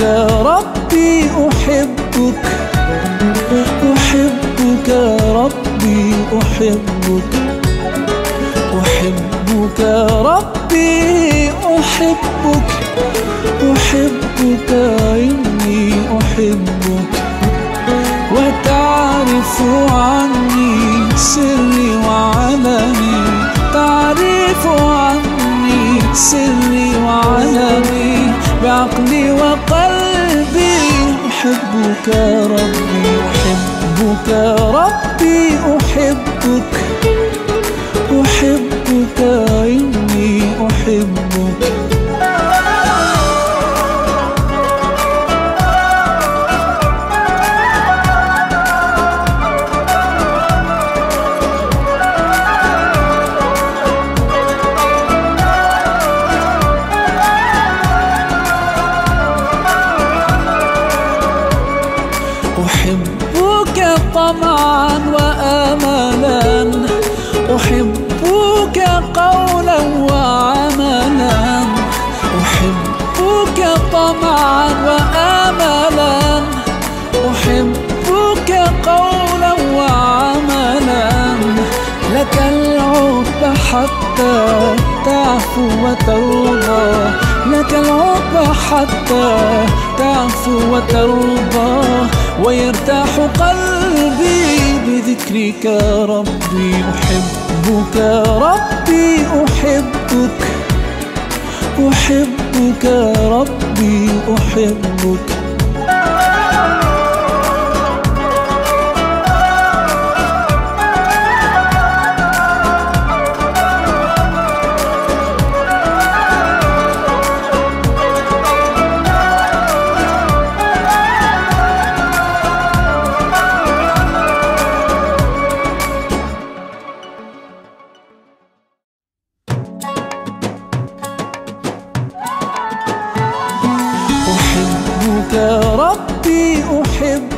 أنت ربي أحبك، أحبك ربي أحبك، أحبك ربي أحبك، أحبك إني أحبك، وتعرف عني سري وعلني، تعرف عني سري وعلني بعقلي وقلبي، أحبك ربي أحبك ربي أحبك، أحبك إني أحبك. أحبك طمعا وأملا، أحبك قولا وعملا، أحبك طمعا وأملا، أحبك قولا وعملا، لك العقبى حتى تعفو وترضى، لك العقبى حتى تعفو وترضى، ويرتاح قلبي بذكرك ربي. أحبك ربي أحبك، أحبك ربي أحبك. أحبك ربي أحبك،